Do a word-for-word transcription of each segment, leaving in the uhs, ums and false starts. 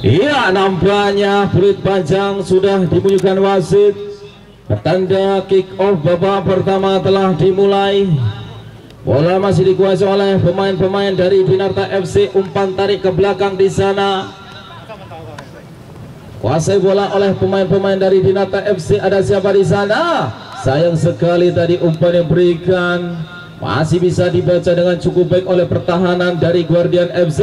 Iya, nampaknya peluit panjang sudah dibunyikan wasit. Pertanda kick off babak pertama telah dimulai. Bola masih dikuasai oleh pemain-pemain dari Dinarta F C. Umpan tarik ke belakang di sana. Kuasai bola oleh pemain-pemain dari Dinarta F C. Ada siapa di sana? Sayang sekali tadi umpan yang berikan masih bisa dibaca dengan cukup baik oleh pertahanan dari Guardian F C.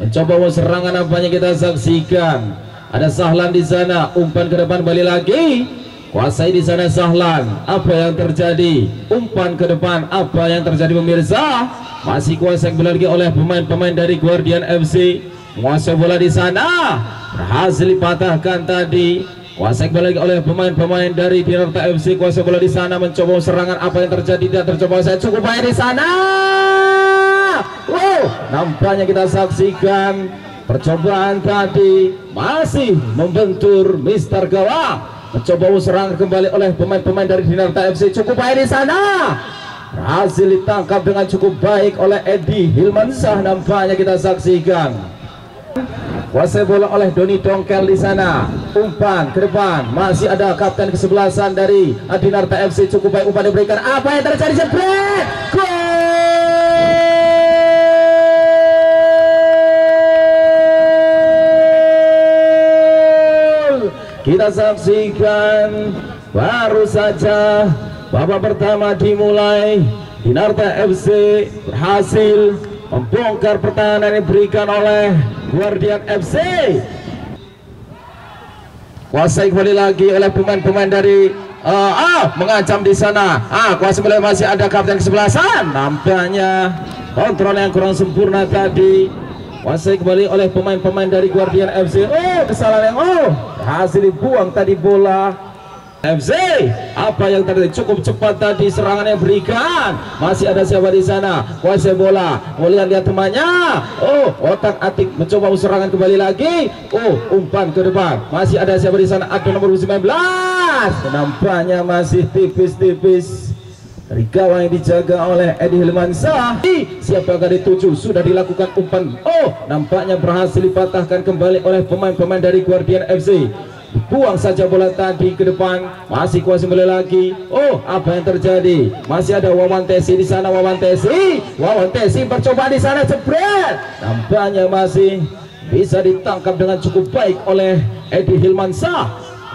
Mencoba serangan apanya kita saksikan. Ada Sahlan di sana, umpan ke depan balik lagi. Kuasai di sana Sahlan. Apa yang terjadi? Umpan ke depan. Apa yang terjadi pemirsa? Masih kuasai bola lagi oleh pemain-pemain dari Guardian F C. Menguasai bola di sana. Berhasil dipatahkan tadi. Kuasai bola lagi oleh pemain-pemain dari Dinarta F C. Kuasai bola di sana, mencoba serangan. Apa yang terjadi? Tidak tercoba. Saya cukup baik di sana. Wow, nampaknya kita saksikan percobaan tadi masih membentur Mister Gawang. Mencoba serangan kembali oleh pemain-pemain dari Dinarta F C. Cukup baik di sana. Berhasil ditangkap dengan cukup baik oleh Edi Hilmansyah. Nampaknya kita saksikan. Kuasai bola oleh Doni Tongker di sana. Umpan ke depan. Masih ada kapten kesebelasan dari Dinarta F C. Cukup baik umpan diberikan. Apa yang terjadi? Jebret. Gol. Kita saksikan baru saja babak pertama dimulai. Dinarta F C berhasil membongkar pertahanan yang diberikan oleh Guardian F C. Kuasai kembali lagi oleh pemain-pemain dari uh, ah mengancam di sana. Ah kuasai mulai masih ada kapten kesebelasan. Nampaknya kontrol yang kurang sempurna tadi. Kuasai kembali oleh pemain-pemain dari Guardian F C. Oh, kesalahan yang oh, hasil dibuang tadi bola F C. Apa yang terjadi? Cukup cepat tadi serangannya berikan. Masih ada siapa di sana? Kuasai bola. Mau lihat-lihat temannya. Oh, otak-atik mencoba serangan kembali lagi. Oh, umpan ke depan. Masih ada siapa di sana? Atlet nomor sembilan belas. Nampaknya masih tipis-tipis. Dari gawang yang dijaga oleh Edi Hilmansyah. Siapa yang dituju? Sudah dilakukan umpan. Oh, nampaknya berhasil dipatahkan kembali oleh pemain-pemain dari Guardian F C. Buang saja bola tadi ke depan. Masih kuasai bola lagi. Oh, apa yang terjadi? Masih ada Wawan Tesi di sana. Wawan Tesi. Wawan Tesi percoba di sana. Jebret. Nampaknya masih bisa ditangkap dengan cukup baik oleh Edi Hilmansyah.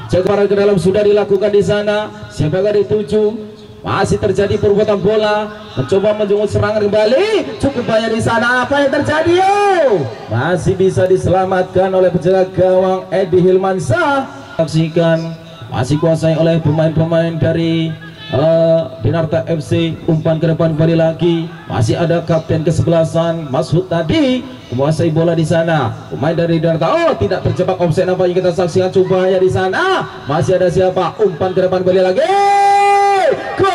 Jaga ke dalam sudah dilakukan di sana. Siapa yang dituju? Masih terjadi perbuatan bola, mencoba menjungut serangan kembali, cukup banyak di sana. Apa yang terjadi? Oh, masih bisa diselamatkan oleh penjaga gawang Edi Hilmansyah. Saksikan, masih kuasai oleh pemain-pemain dari uh, Dinarta F C. Umpan ke depan kembali lagi, masih ada kapten kesebelasan Mas Hudi tadi menguasai bola di sana. Pemain dari Dinarta, oh tidak terjebak offside nampaknya kita saksikan, coba ya di sana. Masih ada siapa? Umpan ke depan kembali lagi. Gol!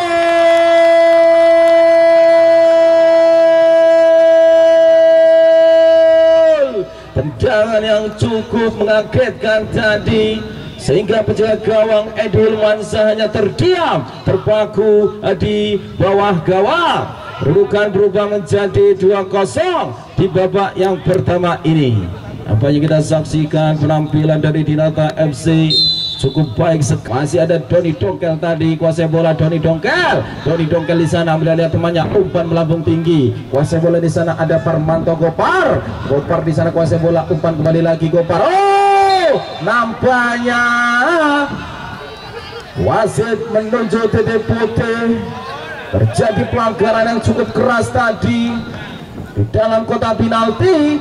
Tendangan yang cukup mengagetkan tadi sehingga penjaga gawang Edi Hilmansyah hanya terdiam, terpaku di bawah gawang. Kedudukan berubah menjadi dua kosong di babak yang pertama ini. Apa yang kita saksikan penampilan dari Dinarta F C cukup baik sekali. Masih ada Doni Tongker tadi, kuasai bola Doni Tongker. Doni Tongker di sana melihat temannya, umpan melambung tinggi. Kuasai bola di sana ada Parmanto Gopar. Gopar di sana kuasai bola, umpan kembali lagi Gopar. Oh, nampaknya wasit menunjuk titik putih. Terjadi pelanggaran yang cukup keras tadi di dalam kotak penalti.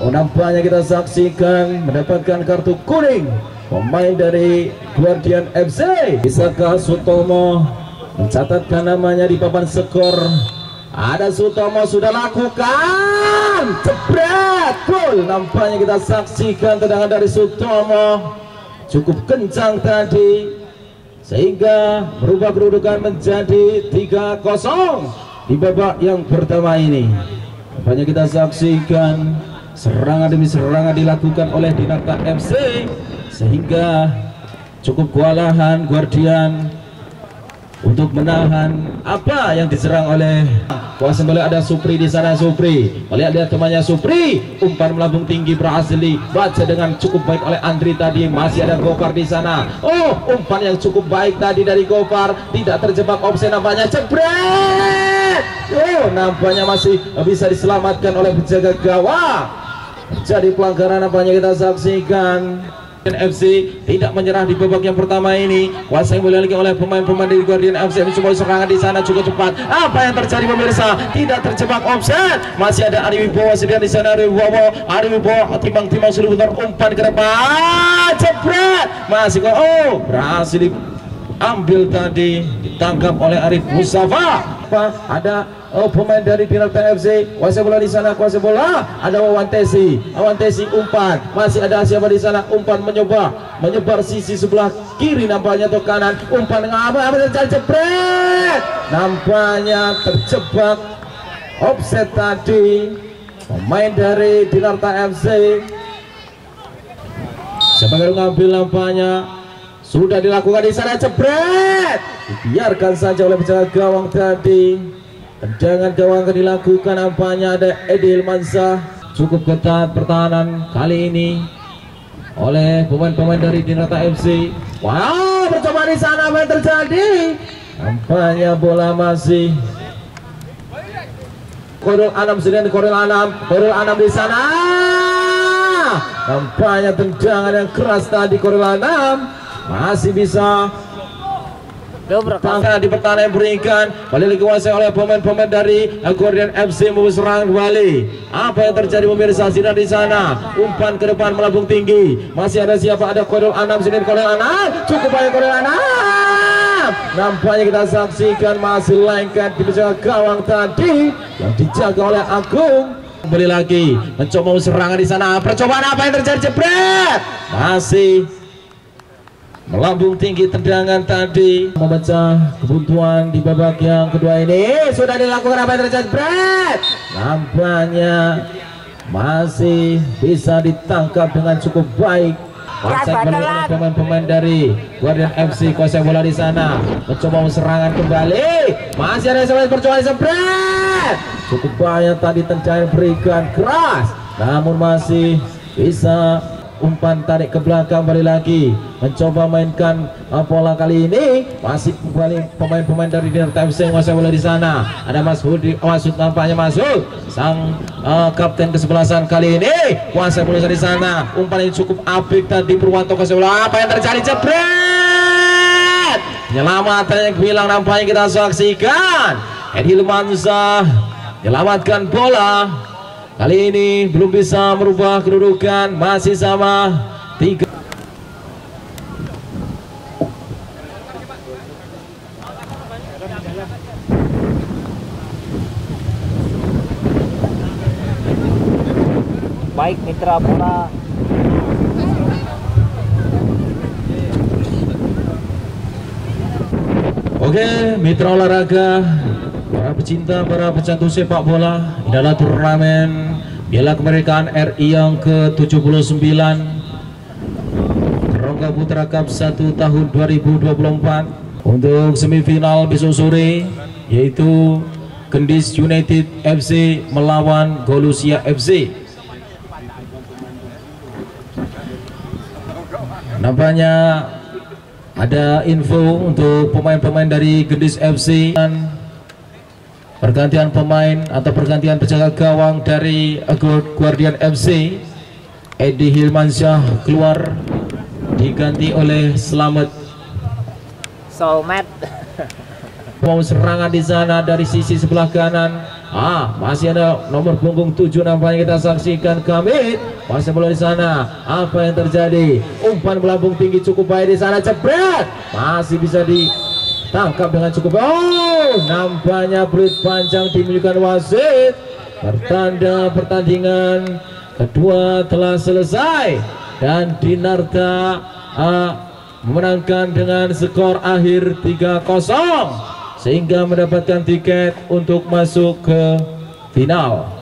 Oh, nampaknya kita saksikan mendapatkan kartu kuning pemain dari Guardian F C. Bisakah Sutomo mencatatkan namanya di papan skor? Ada Sutomo sudah lakukan. Jebret. Gol. Nampaknya kita saksikan tendangan dari Sutomo cukup kencang tadi sehingga berubah kedudukan menjadi tiga kosong di babak yang pertama ini. Nampaknya kita saksikan serangan demi serangan dilakukan oleh Dinarta F C sehingga cukup kewalahan Guardian untuk menahan apa yang diserang oleh kuasa bola. Ada Supri di sana. Supri melihat temannya. Supri umpan melambung tinggi berhasil dibaca dengan cukup baik oleh Andri tadi. Masih ada Gopar di sana. Oh, umpan yang cukup baik tadi dari Gopar, tidak terjebak offside nampaknya. Jebret. Oh, nampaknya masih bisa diselamatkan oleh penjaga gawang. Jadi pelanggaran nampaknya kita saksikan. Guardian F C tidak menyerah di babak yang pertama ini. Kuasai bola lagi oleh pemain-pemain dari Guardian F C. Mencoba serangan di sana cukup cepat. Apa yang terjadi pemirsa? Tidak terjebak offside. Masih ada Arif Wibowo sedang di sana. Arif Wibowo, Arif Wibowo timbang-timbang sudah putar umpan ke depan. Jebret. Masih kok. Oh, berhasil diambil tadi, ditangkap oleh Arif Musafa. Ada oh, pemain dari Dinarta F C. Kuasa bola di sana, kuasa bola. Ada Wantesi. Wantesi umpan. Masih ada siapa di sana? Umpan menyebar, menyebar sisi sebelah kiri nampaknya atau kanan. Umpan ngapa? Apa terjadi? Jebret. Nampaknya terjebak offside tadi pemain dari Dinarta F C. Siapa yang ngambil nampaknya? Sudah dilakukan di sana. Jebret, dibiarkan saja oleh penjaga gawang tadi. Tendangan gawang dilakukan nampaknya. Ada Edi Hilmansyah. Cukup ketat pertahanan kali ini oleh pemain-pemain dari Dinarta F C. Wow, percobaan di sana. Apa yang terjadi? Nampaknya bola masih Kodol Alam sedang. Kodol Alam, Kodol Alam di sana. Nampaknya tendangan yang keras tadi Kodol Alam. Masih bisa tangga di pertahanan yang berikan. Balik dikuasai oleh pemain-pemain dari Guardian F C. Mau serang kembali. Apa yang terjadi pemirsa? Sinar di sana. Umpan ke depan melambung tinggi. Masih ada siapa? Ada Kodol Anam. Sinar Kodol Anam. Cukup banyak Kodol Anam. Nampaknya kita saksikan masih lengket di penjaga gawang tadi yang dijaga oleh Agung. Kembali lagi mencoba serangan di sana. Percobaan apa yang terjadi? Jebret. Masih melambung tinggi tendangan tadi. Membaca kebuntuan di babak yang kedua ini. Sudah dilakukan apa yang terjadi? Jebret. Nampaknya masih bisa ditangkap dengan cukup baik. Pemain-pemain dari Guardian F C. Kuasai bola di sana. Mencoba serangan kembali. Masih ada yang berjuang. Jebret. Cukup banyak tadi tendangan berikan keras. Namun masih bisa. Umpan tarik ke belakang. Kembali lagi mencoba mainkan uh, pola kali ini. Masih kembali pemain-pemain dari Dinarta F C. Masih bola di sana. Ada Mas Hudi. Mas Hudi nampaknya masuk sang uh, kapten kesebelasan kali ini. Kuasa bola di sana. Umpan yang cukup apik tadi Purwanto. Kuasa bola. Apa yang terjadi? Jebret. Penyelamatan yang bilang nampaknya kita saksikan. Edi Hilmansyah menyelamatkan bola. Kali ini belum bisa merubah kedudukan. Masih sama tiga. Baik mitra bola. Oke, mitra olahraga, para pecinta, para pecandu sepak bola, adalah turnamen Piala Kemerdekaan R I yang ke tujuh puluh sembilan Ngronggo Putra Cup satu tahun dua ribu dua puluh empat. Untuk semifinal besok sore yaitu Kendis United F C melawan Golusia F C. Nampaknya ada info untuk pemain-pemain dari Kendis F C dan pergantian pemain atau pergantian penjaga gawang dari Guardian F C. Edi Hilmansyah keluar diganti oleh Slamet. Slamet. Mau serangan di sana dari sisi sebelah kanan. Ah, masih ada nomor punggung tujuh nampaknya kita saksikan. Kamit masih bola di sana. Apa yang terjadi? Umpan melambung tinggi cukup baik di sana. Jebret. Masih bisa di tangkap dengan cukup. Oh, nampaknya peluit panjang dimiliki wasit. Pertanda pertandingan kedua telah selesai dan Dinarta uh, memenangkan dengan skor akhir tiga kosong sehingga mendapatkan tiket untuk masuk ke final.